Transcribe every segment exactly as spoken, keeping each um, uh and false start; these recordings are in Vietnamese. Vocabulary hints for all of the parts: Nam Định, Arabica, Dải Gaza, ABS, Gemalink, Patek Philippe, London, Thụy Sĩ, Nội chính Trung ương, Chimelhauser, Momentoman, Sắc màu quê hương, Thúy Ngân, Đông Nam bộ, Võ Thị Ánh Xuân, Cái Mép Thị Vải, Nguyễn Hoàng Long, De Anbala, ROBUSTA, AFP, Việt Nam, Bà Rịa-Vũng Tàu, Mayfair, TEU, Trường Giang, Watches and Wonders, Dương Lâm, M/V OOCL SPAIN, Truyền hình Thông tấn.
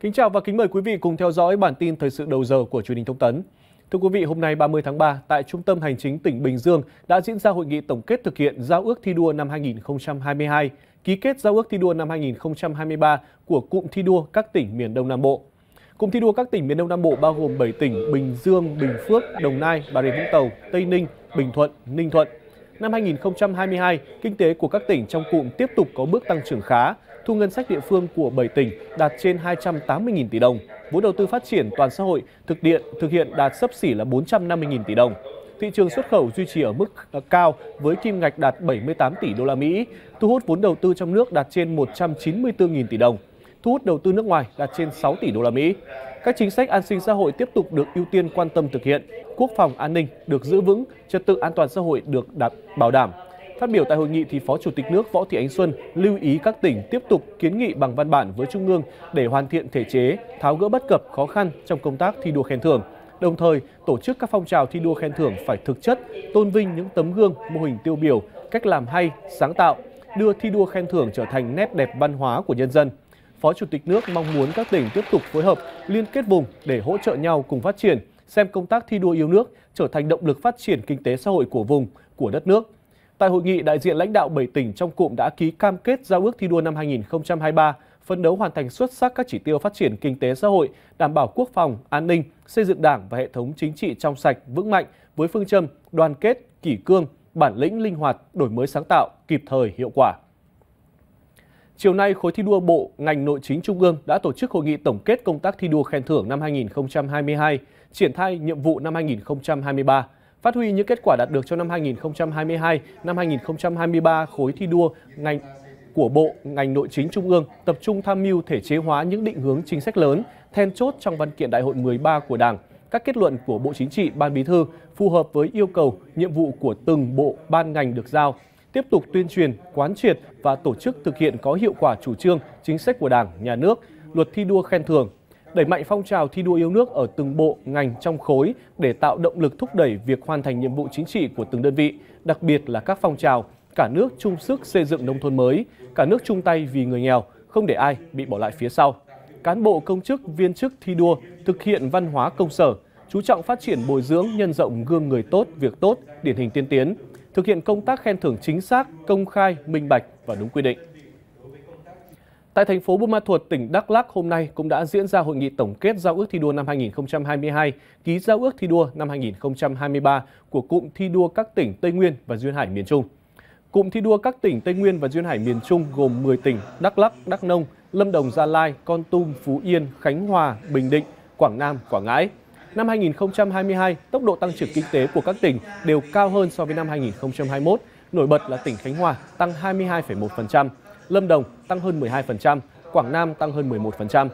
Kính chào và kính mời quý vị cùng theo dõi bản tin thời sự đầu giờ của truyền hình Thông tấn. Thưa quý vị, hôm nay ba mươi tháng ba, tại Trung tâm Hành chính tỉnh Bình Dương đã diễn ra hội nghị tổng kết thực hiện Giao ước thi đua năm hai nghìn không trăm hai mươi hai, ký kết Giao ước thi đua năm hai nghìn không trăm hai mươi ba của Cụm thi đua các tỉnh miền Đông Nam Bộ. Cụm thi đua các tỉnh miền Đông Nam Bộ bao gồm bảy tỉnh Bình Dương, Bình Phước, Đồng Nai, Bà Rịa-Vũng Tàu, Tây Ninh, Bình Thuận, Ninh Thuận. Năm hai nghìn không trăm hai mươi hai, kinh tế của các tỉnh trong cụm tiếp tục có bước tăng trưởng khá, thu ngân sách địa phương của bảy tỉnh đạt trên hai trăm tám mươi nghìn tỷ đồng, vốn đầu tư phát triển toàn xã hội thực hiện thực hiện đạt xấp xỉ là bốn trăm năm mươi nghìn tỷ đồng. Thị trường xuất khẩu duy trì ở mức cao với kim ngạch đạt bảy mươi tám tỷ đô la Mỹ, thu hút vốn đầu tư trong nước đạt trên một trăm chín mươi tư nghìn tỷ đồng, thu hút đầu tư nước ngoài đạt trên sáu tỷ đô la Mỹ. Các chính sách an sinh xã hội tiếp tục được ưu tiên quan tâm thực hiện, quốc phòng an ninh được giữ vững, trật tự an toàn xã hội được đảm bảo đảm. Phát biểu tại hội nghị thì Phó Chủ tịch nước Võ Thị Ánh Xuân lưu ý các tỉnh tiếp tục kiến nghị bằng văn bản với Trung ương để hoàn thiện thể chế, tháo gỡ bất cập khó khăn trong công tác thi đua khen thưởng. Đồng thời, tổ chức các phong trào thi đua khen thưởng phải thực chất, tôn vinh những tấm gương, mô hình tiêu biểu, cách làm hay, sáng tạo, đưa thi đua khen thưởng trở thành nét đẹp văn hóa của nhân dân. Phó Chủ tịch nước mong muốn các tỉnh tiếp tục phối hợp, liên kết vùng để hỗ trợ nhau cùng phát triển, xem công tác thi đua yêu nước trở thành động lực phát triển kinh tế xã hội của vùng, của đất nước. Tại hội nghị, đại diện lãnh đạo bảy tỉnh trong cụm đã ký cam kết giao ước thi đua năm hai nghìn không trăm hai mươi ba, phấn đấu hoàn thành xuất sắc các chỉ tiêu phát triển kinh tế xã hội, đảm bảo quốc phòng, an ninh, xây dựng đảng và hệ thống chính trị trong sạch, vững mạnh với phương châm đoàn kết, kỷ cương, bản lĩnh linh hoạt, đổi mới sáng tạo, kịp thời, hiệu quả. Chiều nay, khối thi đua Bộ ngành Nội chính Trung ương đã tổ chức hội nghị tổng kết công tác thi đua khen thưởng năm hai nghìn không trăm hai mươi hai, triển khai nhiệm vụ năm hai nghìn không trăm hai mươi ba. Phát huy những kết quả đạt được trong năm hai nghìn không trăm hai mươi hai, năm hai nghìn không trăm hai mươi ba, khối thi đua ngành của Bộ ngành Nội chính Trung ương tập trung tham mưu thể chế hóa những định hướng chính sách lớn, then chốt trong văn kiện Đại hội mười ba của Đảng, các kết luận của Bộ Chính trị, Ban Bí thư phù hợp với yêu cầu, nhiệm vụ của từng bộ, ban ngành được giao. Tiếp tục tuyên truyền, quán triệt và tổ chức thực hiện có hiệu quả chủ trương, chính sách của Đảng, Nhà nước, luật thi đua khen thưởng, đẩy mạnh phong trào thi đua yêu nước ở từng bộ, ngành trong khối để tạo động lực thúc đẩy việc hoàn thành nhiệm vụ chính trị của từng đơn vị, đặc biệt là các phong trào cả nước chung sức xây dựng nông thôn mới, cả nước chung tay vì người nghèo, không để ai bị bỏ lại phía sau. Cán bộ công chức, viên chức thi đua thực hiện văn hóa công sở, chú trọng phát triển bồi dưỡng nhân rộng gương người tốt, việc tốt, điển hình tiên tiến, thực hiện công tác khen thưởng chính xác, công khai, minh bạch và đúng quy định. Tại thành phố Buôn Ma Thuột, tỉnh Đắk Lắk hôm nay cũng đã diễn ra hội nghị tổng kết giao ước thi đua năm hai nghìn không trăm hai mươi hai, ký giao ước thi đua năm hai nghìn không trăm hai mươi ba của Cụm thi đua các tỉnh Tây Nguyên và Duyên Hải miền Trung. Cụm thi đua các tỉnh Tây Nguyên và Duyên Hải miền Trung gồm mười tỉnh Đắk Lắk, Đắk Nông, Lâm Đồng, Gia Lai, Kon Tum, Phú Yên, Khánh Hòa, Bình Định, Quảng Nam, Quảng Ngãi. Năm hai nghìn không trăm hai mươi hai, tốc độ tăng trưởng kinh tế của các tỉnh đều cao hơn so với năm hai nghìn không trăm hai mươi mốt, nổi bật là tỉnh Khánh Hòa tăng hai mươi hai phẩy một phần trăm. Lâm Đồng tăng hơn mười hai phần trăm, Quảng Nam tăng hơn mười một phần trăm.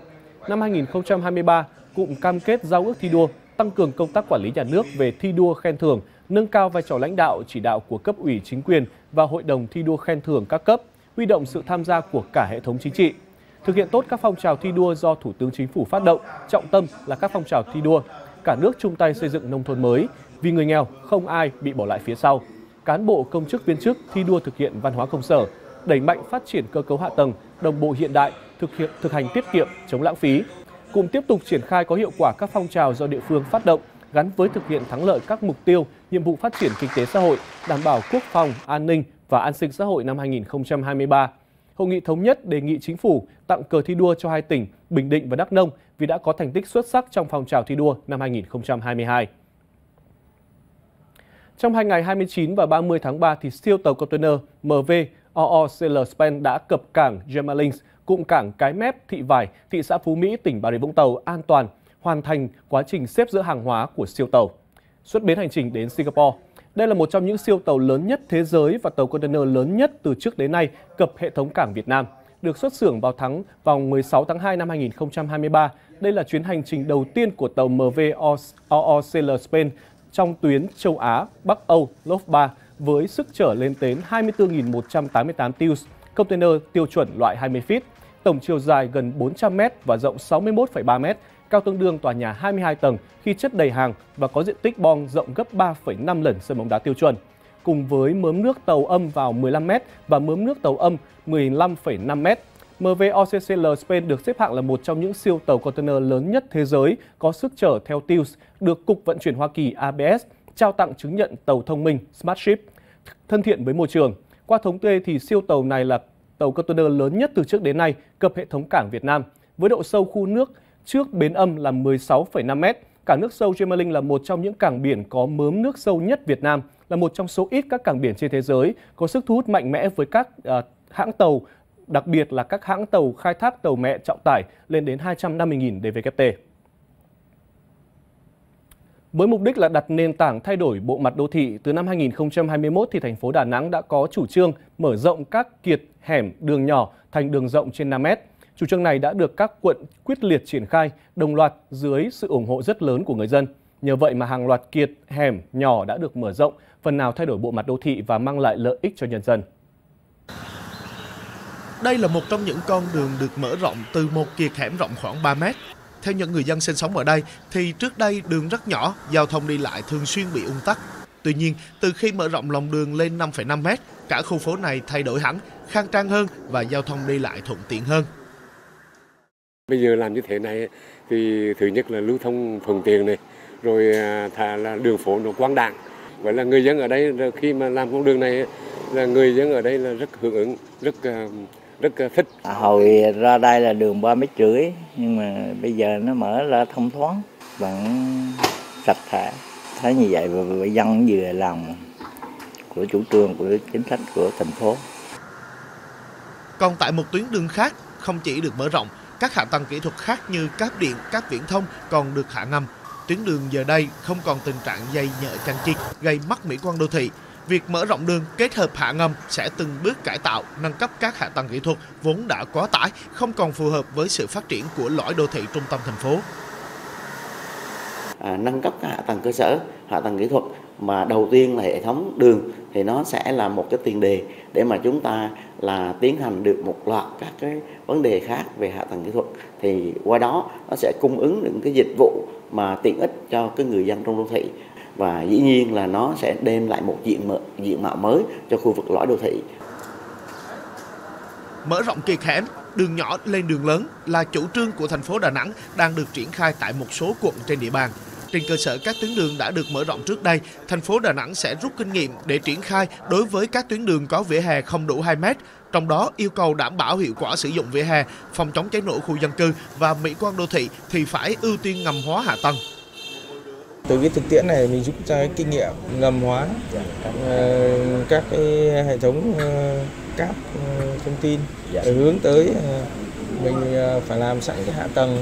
Năm hai nghìn không trăm hai mươi ba, Cụm cam kết giao ước thi đua tăng cường công tác quản lý nhà nước về thi đua khen thưởng, nâng cao vai trò lãnh đạo chỉ đạo của cấp ủy chính quyền và hội đồng thi đua khen thưởng các cấp, huy động sự tham gia của cả hệ thống chính trị. Thực hiện tốt các phong trào thi đua do Thủ tướng Chính phủ phát động, trọng tâm là các phong trào thi đua cả nước chung tay xây dựng nông thôn mới, vì người nghèo không ai bị bỏ lại phía sau. Cán bộ công chức viên chức thi đua thực hiện văn hóa công sở, đẩy mạnh phát triển cơ cấu hạ tầng, đồng bộ hiện đại, thực hiện thực hành tiết kiệm, chống lãng phí. Cùng tiếp tục triển khai có hiệu quả các phong trào do địa phương phát động gắn với thực hiện thắng lợi các mục tiêu, nhiệm vụ phát triển kinh tế xã hội, đảm bảo quốc phòng, an ninh và an sinh xã hội năm hai nghìn không trăm hai mươi ba. Hội nghị thống nhất đề nghị Chính phủ tặng cờ thi đua cho hai tỉnh Bình Định và Đắk Nông vì đã có thành tích xuất sắc trong phong trào thi đua năm hai nghìn không trăm hai mươi hai. Trong hai ngày hai mươi chín và ba mươi tháng ba, thì siêu tàu container em vê ô ô xê lờ SPAIN đã cập cảng Gemalink, cụm cảng Cái Mép Thị Vải, thị xã Phú Mỹ, tỉnh Bà Rịa - Vũng Tàu an toàn, hoàn thành quá trình xếp dỡ hàng hóa của siêu tàu. Xuất bến hành trình đến Singapore. Đây là một trong những siêu tàu lớn nhất thế giới và tàu container lớn nhất từ trước đến nay cập hệ thống cảng Việt Nam, được xuất xưởng vào tháng vào mười sáu tháng hai năm hai nghìn không trăm hai mươi ba. Đây là chuyến hành trình đầu tiên của tàu em vê ô ô xê lờ SPAIN trong tuyến châu Á Bắc Âu Lop ba với sức trở lên đến hai mươi tư nghìn một trăm tám mươi tám TEUs, container tiêu chuẩn loại hai mươi feet, tổng chiều dài gần bốn trăm mét và rộng sáu mươi mốt phẩy ba mét, cao tương đương tòa nhà hai mươi hai tầng khi chất đầy hàng và có diện tích bong rộng gấp ba phẩy năm lần sân bóng đá tiêu chuẩn, cùng với mớm nước tàu âm vào mười lăm mét và mớm nước tàu âm mười lăm phẩy năm mét. em vê ô xê xê lờ Spain được xếp hạng là một trong những siêu tàu container lớn nhất thế giới có sức chở theo tiêu được Cục Vận chuyển Hoa Kỳ a bê ét trao tặng chứng nhận tàu thông minh Smart Ship, thân thiện với môi trường. Qua thống kê thì siêu tàu này là tàu container lớn nhất từ trước đến nay cập hệ thống cảng Việt Nam, với độ sâu khu nước trước bến âm là mười sáu phẩy năm mét. Cảng nước sâu Gemalink là một trong những cảng biển có mớm nước sâu nhất Việt Nam, là một trong số ít các cảng biển trên thế giới có sức thu hút mạnh mẽ với các à, hãng tàu, đặc biệt là các hãng tàu khai thác tàu mẹ trọng tải lên đến hai trăm năm mươi nghìn đê vê ca tê. Với mục đích là đặt nền tảng thay đổi bộ mặt đô thị, từ năm hai nghìn không trăm hai mươi mốt thì thành phố Đà Nẵng đã có chủ trương mở rộng các kiệt hẻm đường nhỏ thành đường rộng trên năm mét. Chủ trương này đã được các quận quyết liệt triển khai đồng loạt dưới sự ủng hộ rất lớn của người dân. Nhờ vậy mà hàng loạt kiệt hẻm nhỏ đã được mở rộng, phần nào thay đổi bộ mặt đô thị và mang lại lợi ích cho nhân dân. Đây là một trong những con đường được mở rộng từ một kiệt hẻm rộng khoảng ba mét. Theo những người dân sinh sống ở đây thì trước đây đường rất nhỏ, giao thông đi lại thường xuyên bị ùn tắc. Tuy nhiên, từ khi mở rộng lòng đường lên năm phẩy năm mét, cả khu phố này thay đổi hẳn, khang trang hơn và giao thông đi lại thuận tiện hơn. Bây giờ làm như thế này thì thứ nhất là lưu thông thuận tiện này, rồi thà là đường phố nó quang đãng. Vậy là người dân ở đây khi mà làm con đường này là người dân ở đây là rất hưởng ứng, rất rất thích. Hồi ra đây là đường ba mét rưỡi nhưng mà bây giờ nó mở ra thông thoáng, vẫn sạch sẽ. Thấy như vậy và dân vừa lòng của chủ trương, của chính sách của thành phố. Còn tại một tuyến đường khác không chỉ được mở rộng, các hạ tầng kỹ thuật khác như cáp điện, cáp viễn thông còn được hạ ngầm. Tuyến đường giờ đây không còn tình trạng dày nhợ chằng chịt gây mất mỹ quan đô thị. Việc mở rộng đường kết hợp hạ ngầm sẽ từng bước cải tạo, nâng cấp các hạ tầng kỹ thuật vốn đã quá tải, không còn phù hợp với sự phát triển của lõi đô thị trung tâm thành phố. À, nâng cấp các hạ tầng cơ sở, hạ tầng kỹ thuật mà đầu tiên là hệ thống đường thì nó sẽ là một cái tiền đề để mà chúng ta là tiến hành được một loạt các cái vấn đề khác về hạ tầng kỹ thuật, thì qua đó nó sẽ cung ứng những cái dịch vụ mà tiện ích cho cái người dân trong đô thị. Và dĩ nhiên là nó sẽ đem lại một diện mạo, diện mạo mới cho khu vực lõi đô thị. Mở rộng kiệt hẻm, đường nhỏ lên đường lớn là chủ trương của thành phố Đà Nẵng đang được triển khai tại một số quận trên địa bàn. Trên cơ sở các tuyến đường đã được mở rộng trước đây, thành phố Đà Nẵng sẽ rút kinh nghiệm để triển khai đối với các tuyến đường có vỉa hè không đủ hai mét, trong đó yêu cầu đảm bảo hiệu quả sử dụng vỉa hè, phòng chống cháy nổ khu dân cư và mỹ quan đô thị thì phải ưu tiên ngầm hóa hạ tầng. Từ cái thực tiễn này mình rút ra cái kinh nghiệm ngầm hóa các cái hệ thống cáp thông tin để hướng tới mình phải làm sẵn cái hạ tầng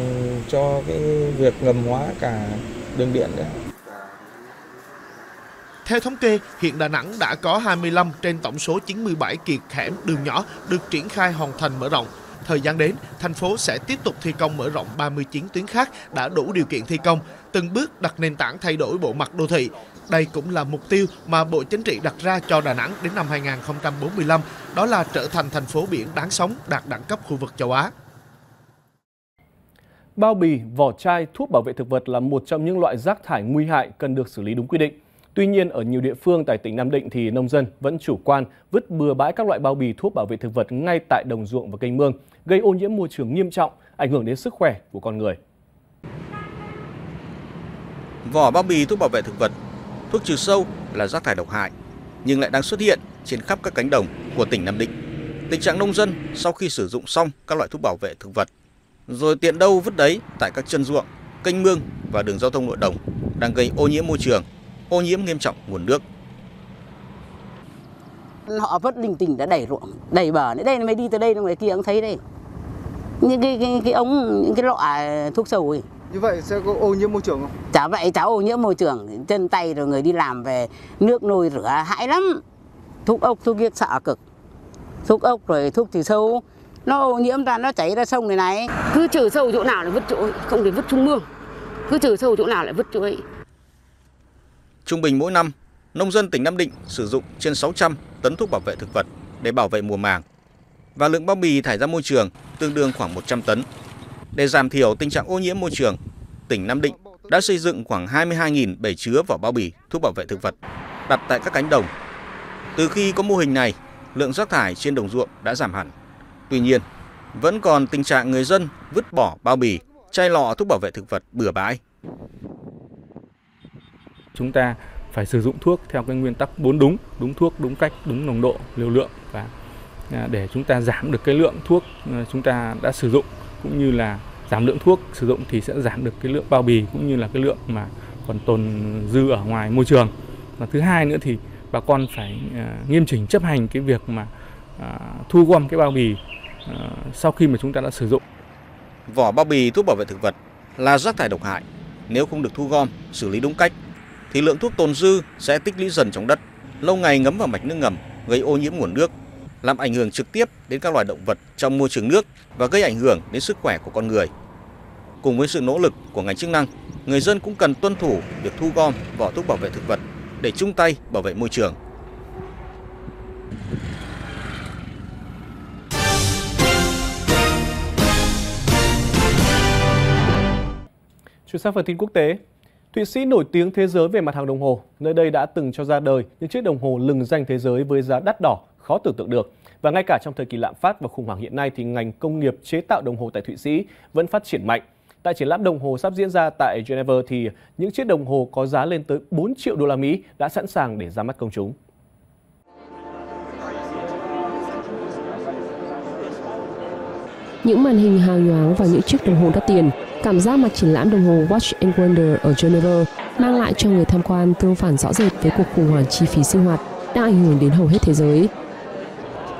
cho cái việc ngầm hóa cả đường điện đấy. Theo thống kê, hiện Đà Nẵng đã có hai mươi lăm trên tổng số chín mươi bảy kiệt hẻm đường nhỏ được triển khai hoàn thành mở rộng. Thời gian đến, thành phố sẽ tiếp tục thi công mở rộng ba mươi chín tuyến khác đã đủ điều kiện thi công, từng bước đặt nền tảng thay đổi bộ mặt đô thị. Đây cũng là mục tiêu mà Bộ Chính trị đặt ra cho Đà Nẵng đến năm hai nghìn không trăm bốn mươi lăm, đó là trở thành thành phố biển đáng sống đạt đẳng cấp khu vực châu Á. Bao bì, vỏ chai, thuốc bảo vệ thực vật là một trong những loại rác thải nguy hại cần được xử lý đúng quy định. Tuy nhiên, ở nhiều địa phương tại tỉnh Nam Định thì nông dân vẫn chủ quan vứt bừa bãi các loại bao bì thuốc bảo vệ thực vật ngay tại đồng ruộng và kênh mương, gây ô nhiễm môi trường nghiêm trọng, ảnh hưởng đến sức khỏe của con người. Vỏ bao bì thuốc bảo vệ thực vật, thuốc trừ sâu là rác thải độc hại, nhưng lại đang xuất hiện trên khắp các cánh đồng của tỉnh Nam Định. Tình trạng nông dân sau khi sử dụng xong các loại thuốc bảo vệ thực vật, rồi tiện đâu vứt đấy tại các chân ruộng, kênh mương và đường giao thông nội đồng đang gây ô nhiễm môi trường, ô nhiễm nghiêm trọng nguồn nước. Họ vứt linh tinh đã đầy ruộng, đầy bờ. Đấy, đây mới đi tới đây, ngoài kia cũng thấy đây. Những cái, cái, cái ống, những cái lọ thuốc sâu ấy. Như vậy sẽ có ô nhiễm môi trường không? Chả vậy, chả ô nhiễm môi trường. Chân tay rồi người đi làm về nước nôi rửa hại lắm. Thuốc ốc, thuốc kia sợ cực. Thuốc ốc rồi thuốc trừ sâu, nó ô nhiễm ra, nó chảy ra sông này này. Cứ trừ sâu chỗ nào lại vứt chỗ ấy, không để vứt xuống mương. Cứ trừ sâu chỗ nào lại vứt chỗ ấy. Trung bình mỗi năm, nông dân tỉnh Nam Định sử dụng trên sáu trăm tấn thuốc bảo vệ thực vật để bảo vệ mùa màng và lượng bao bì thải ra môi trường tương đương khoảng một trăm tấn. Để giảm thiểu tình trạng ô nhiễm môi trường, tỉnh Nam Định đã xây dựng khoảng hai mươi hai nghìn bể chứa vỏ bao bì thuốc bảo vệ thực vật đặt tại các cánh đồng. Từ khi có mô hình này, lượng rác thải trên đồng ruộng đã giảm hẳn. Tuy nhiên, vẫn còn tình trạng người dân vứt bỏ bao bì, chai lọ thuốc bảo vệ thực vật bừa bãi. Chúng ta phải sử dụng thuốc theo cái nguyên tắc bốn đúng, đúng thuốc, đúng cách, đúng nồng độ, liều lượng, và để chúng ta giảm được cái lượng thuốc chúng ta đã sử dụng, cũng như là giảm lượng thuốc sử dụng thì sẽ giảm được cái lượng bao bì cũng như là cái lượng mà còn tồn dư ở ngoài môi trường. Và thứ hai nữa thì bà con phải nghiêm chỉnh chấp hành cái việc mà thu gom cái bao bì sau khi mà chúng ta đã sử dụng. Vỏ bao bì thuốc bảo vệ thực vật là rác thải độc hại, nếu không được thu gom, xử lý đúng cách thì lượng thuốc tồn dư sẽ tích lũy dần trong đất, lâu ngày ngấm vào mạch nước ngầm, gây ô nhiễm nguồn nước, làm ảnh hưởng trực tiếp đến các loài động vật trong môi trường nước và gây ảnh hưởng đến sức khỏe của con người. Cùng với sự nỗ lực của ngành chức năng, người dân cũng cần tuân thủ việc thu gom vỏ thuốc bảo vệ thực vật để chung tay bảo vệ môi trường. Chuyển sang phần tin quốc tế. Thụy Sĩ nổi tiếng thế giới về mặt hàng đồng hồ. Nơi đây đã từng cho ra đời những chiếc đồng hồ lừng danh thế giới với giá đắt đỏ khó tưởng tượng được. Và ngay cả trong thời kỳ lạm phát và khủng hoảng hiện nay thì ngành công nghiệp chế tạo đồng hồ tại Thụy Sĩ vẫn phát triển mạnh. Tại triển lãm đồng hồ sắp diễn ra tại Geneva thì những chiếc đồng hồ có giá lên tới bốn triệu đô la Mỹ đã sẵn sàng để ra mắt công chúng. Những màn hình hào nhoáng và những chiếc đồng hồ đắt tiền, cảm giác mà triển lãm đồng hồ Watch and Wonders ở Geneva mang lại cho người tham quan tương phản rõ rệt với cuộc khủng hoảng chi phí sinh hoạt đang ảnh hưởng đến hầu hết thế giới.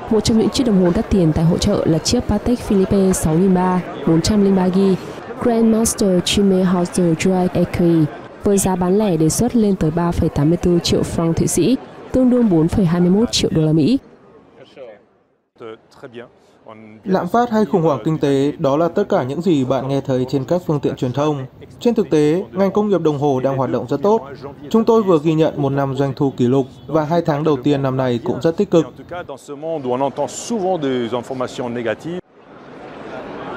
Một trong những chiếc đồng hồ đắt tiền tại hội chợ là chiếc Patek Philippe sáu nghìn ba trăm bốn trăm lẻ ba gi-ga-bai Grandmaster Chimelhauser Drive Equi với giá bán lẻ đề xuất lên tới ba phẩy tám mươi tư triệu franc Thụy Sĩ, tương đương bốn phẩy hai mươi mốt triệu đô la Mỹ. Lạm phát hay khủng hoảng kinh tế, đó là tất cả những gì bạn nghe thấy trên các phương tiện truyền thông. Trên thực tế, ngành công nghiệp đồng hồ đang hoạt động rất tốt. Chúng tôi vừa ghi nhận một năm doanh thu kỷ lục và hai tháng đầu tiên năm nay cũng rất tích cực.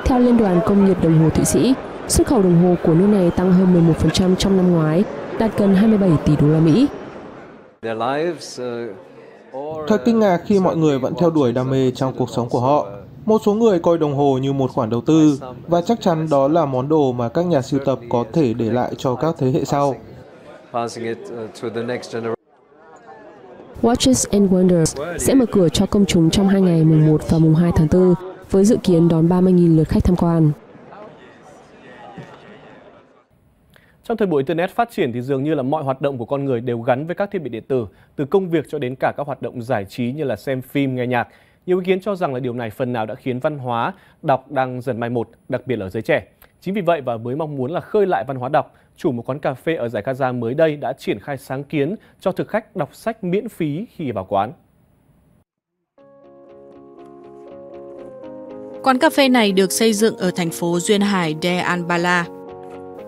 Theo Liên đoàn Công nghiệp Đồng hồ Thụy Sĩ, xuất khẩu đồng hồ của nước này tăng hơn mười một phần trăm trong năm ngoái, đạt gần hai mươi bảy tỷ đô la Mỹ. Thật kinh ngạc khi mọi người vẫn theo đuổi đam mê trong cuộc sống của họ. Một số người coi đồng hồ như một khoản đầu tư, và chắc chắn đó là món đồ mà các nhà sưu tập có thể để lại cho các thế hệ sau. Watches and Wonders sẽ mở cửa cho công chúng trong hai ngày mùng một và mùng hai tháng tư, với dự kiến đón ba mươi nghìn lượt khách tham quan. Trong thời buổi Internet phát triển thì dường như là mọi hoạt động của con người đều gắn với các thiết bị điện tử, từ công việc cho đến cả các hoạt động giải trí như là xem phim, nghe nhạc. Nhiều ý kiến cho rằng là điều này phần nào đã khiến văn hóa đọc đang dần mai một, đặc biệt là ở giới trẻ. Chính vì vậy và với mong muốn là khơi lại văn hóa đọc, chủ một quán cà phê ở Dải Gaza mới đây đã triển khai sáng kiến cho thực khách đọc sách miễn phí khi vào quán. Quán cà phê này được xây dựng ở thành phố Duyên Hải De Anbala.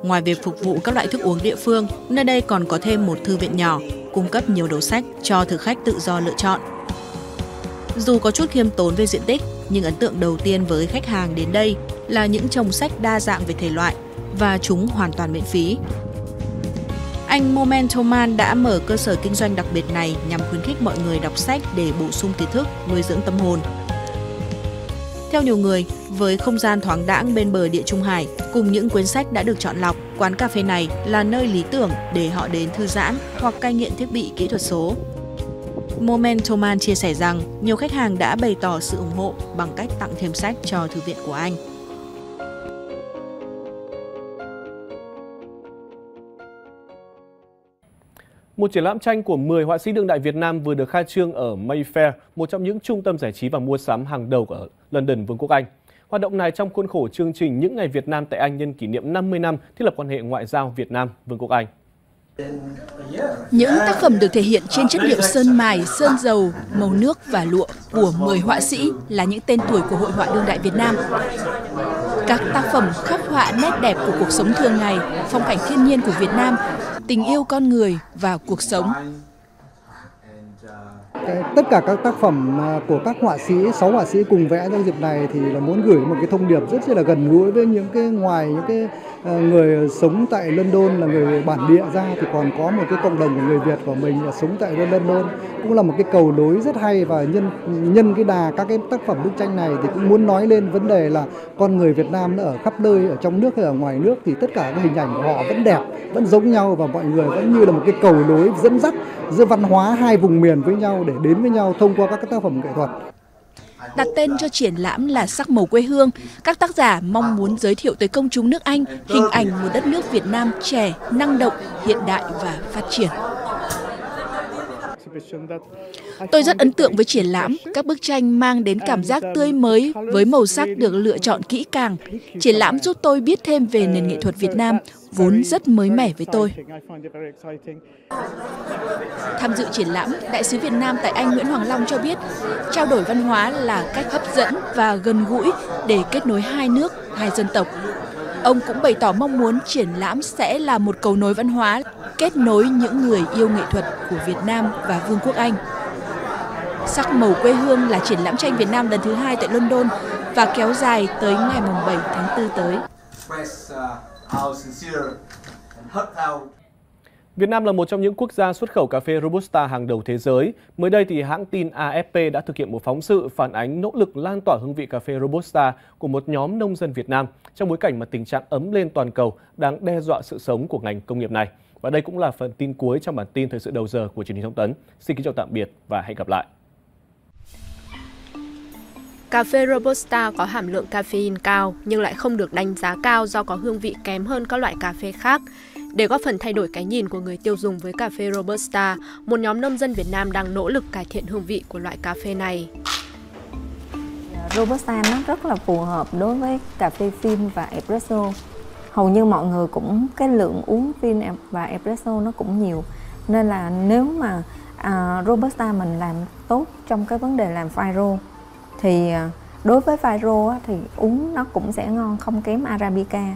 Ngoài việc phục vụ các loại thức uống địa phương, nơi đây còn có thêm một thư viện nhỏ, cung cấp nhiều đầu sách cho thực khách tự do lựa chọn. Dù có chút khiêm tốn về diện tích, nhưng ấn tượng đầu tiên với khách hàng đến đây là những chồng sách đa dạng về thể loại và chúng hoàn toàn miễn phí. Anh Momentoman đã mở cơ sở kinh doanh đặc biệt này nhằm khuyến khích mọi người đọc sách để bổ sung kiến thức, nuôi dưỡng tâm hồn. Theo nhiều người, với không gian thoáng đãng bên bờ Địa Trung Hải, cùng những cuốn sách đã được chọn lọc, quán cà phê này là nơi lý tưởng để họ đến thư giãn hoặc cai nghiện thiết bị kỹ thuật số. Momentoman chia sẻ rằng nhiều khách hàng đã bày tỏ sự ủng hộ bằng cách tặng thêm sách cho thư viện của anh. Một triển lãm tranh của mười họa sĩ đương đại Việt Nam vừa được khai trương ở Mayfair, một trong những trung tâm giải trí và mua sắm hàng đầu ở London, Vương quốc Anh. Hoạt động này trong khuôn khổ chương trình Những ngày Việt Nam tại Anh nhân kỷ niệm năm mươi năm thiết lập quan hệ ngoại giao Việt Nam - Vương quốc Anh. Những tác phẩm được thể hiện trên chất liệu sơn mài, sơn dầu, màu nước và lụa của mười họa sĩ là những tên tuổi của hội họa đương đại Việt Nam. Các tác phẩm khắc họa nét đẹp của cuộc sống thường ngày, phong cảnh thiên nhiên của Việt Nam, tình yêu con người và cuộc sống. cái, tất cả các tác phẩm của các họa sĩ, sáu họa sĩ cùng vẽ trong dịp này thì là muốn gửi một cái thông điệp rất, rất là gần gũi với những cái ngoài những cái người sống tại London là người bản địa ra thì còn có một cái cộng đồng của người Việt của mình là sống tại London cũng là một cái cầu nối rất hay, và nhân nhân cái đà các cái tác phẩm bức tranh này thì cũng muốn nói lên vấn đề là con người Việt Nam ở khắp nơi, ở trong nước hay ở ngoài nước thì tất cả các hình ảnh của họ vẫn đẹp, vẫn giống nhau và mọi người vẫn như là một cái cầu nối dẫn dắt giữa văn hóa hai vùng miền với nhau để đến với nhau thông qua các cái tác phẩm nghệ thuật. Đặt tên cho triển lãm là Sắc màu quê hương, các tác giả mong muốn giới thiệu tới công chúng nước Anh hình ảnh một đất nước Việt Nam trẻ, năng động, hiện đại và phát triển. Tôi rất ấn tượng với triển lãm, các bức tranh mang đến cảm giác tươi mới với màu sắc được lựa chọn kỹ càng. Triển lãm giúp tôi biết thêm về nền nghệ thuật Việt Nam, vốn rất mới mẻ với tôi. Tham dự triển lãm, Đại sứ Việt Nam tại Anh Nguyễn Hoàng Long cho biết, trao đổi văn hóa là cách hấp dẫn và gần gũi để kết nối hai nước, hai dân tộc. Ông cũng bày tỏ mong muốn triển lãm sẽ là một cầu nối văn hóa, kết nối những người yêu nghệ thuật của Việt Nam và Vương quốc Anh. Sắc màu quê hương là triển lãm tranh Việt Nam lần thứ hai tại London và kéo dài tới ngày bảy tháng tư tới. Việt Nam là một trong những quốc gia xuất khẩu cà phê Robusta hàng đầu thế giới. Mới đây, thì hãng tin a ép pê đã thực hiện một phóng sự phản ánh nỗ lực lan tỏa hương vị cà phê Robusta của một nhóm nông dân Việt Nam trong bối cảnh mà tình trạng ấm lên toàn cầu đang đe dọa sự sống của ngành công nghiệp này. Và đây cũng là phần tin cuối trong bản tin thời sự đầu giờ của truyền hình Thông tấn. Xin kính chào tạm biệt và hẹn gặp lại. Cà phê Robusta có hàm lượng caffeine cao nhưng lại không được đánh giá cao do có hương vị kém hơn các loại cà phê khác. Để góp phần thay đổi cái nhìn của người tiêu dùng với cà phê Robusta, một nhóm nông dân Việt Nam đang nỗ lực cải thiện hương vị của loại cà phê này. Robusta nó rất là phù hợp đối với cà phê phin và espresso. Hầu như mọi người cũng, cái lượng uống phin và espresso nó cũng nhiều. Nên là nếu mà à, Robusta mình làm tốt trong cái vấn đề làm pha rô, thì đối với pha rô thì uống nó cũng sẽ ngon, không kém Arabica.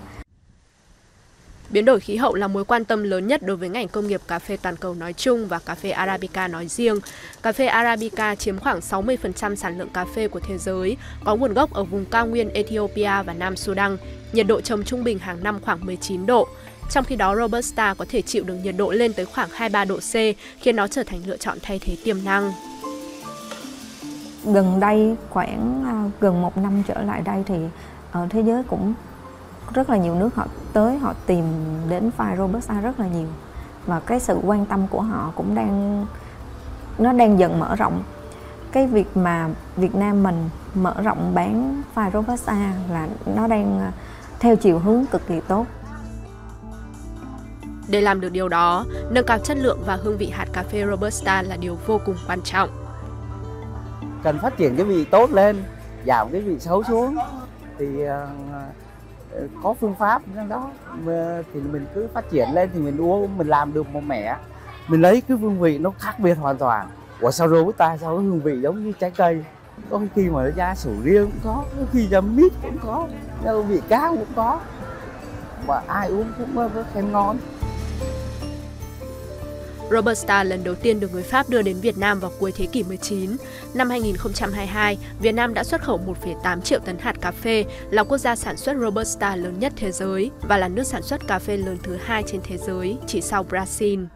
Biến đổi khí hậu là mối quan tâm lớn nhất đối với ngành công nghiệp cà phê toàn cầu nói chung và cà phê Arabica nói riêng. Cà phê Arabica chiếm khoảng sáu mươi phần trăm sản lượng cà phê của thế giới, có nguồn gốc ở vùng cao nguyên Ethiopia và Nam Sudan, nhiệt độ trồng trung bình hàng năm khoảng mười chín độ. Trong khi đó, Robusta có thể chịu được nhiệt độ lên tới khoảng hai mươi ba độ C, khiến nó trở thành lựa chọn thay thế tiềm năng. Gần đây, khoảng gần một năm trở lại đây thì ở thế giới cũng rất là nhiều nước họ tới họ tìm đến pha Robusta rất là nhiều, và cái sự quan tâm của họ cũng đang nó đang dần mở rộng. Cái việc mà Việt Nam mình mở rộng bán pha Robusta là nó đang theo chiều hướng cực kỳ tốt. Để làm được điều đó, nâng cao chất lượng và hương vị hạt cà phê Robusta là điều vô cùng quan trọng. Cần phát triển cái vị tốt lên, giảm cái vị xấu xuống thì có phương pháp đó thì mình cứ phát triển lên thì mình uống, mình làm được một mẻ, mình lấy cái hương vị nó khác biệt hoàn toàn. Ủa sao Robusta sao hương vị giống như trái cây, có khi mà ra sầu riêng cũng có, có khi ra mít cũng có, hương vị cá cũng có, mà ai uống cũng khen ngon. Robusta lần đầu tiên được người Pháp đưa đến Việt Nam vào cuối thế kỷ mười chín. Năm hai nghìn không trăm hai mươi hai, Việt Nam đã xuất khẩu một phẩy tám triệu tấn hạt cà phê, là quốc gia sản xuất Robusta lớn nhất thế giới và là nước sản xuất cà phê lớn thứ hai trên thế giới, chỉ sau Brazil.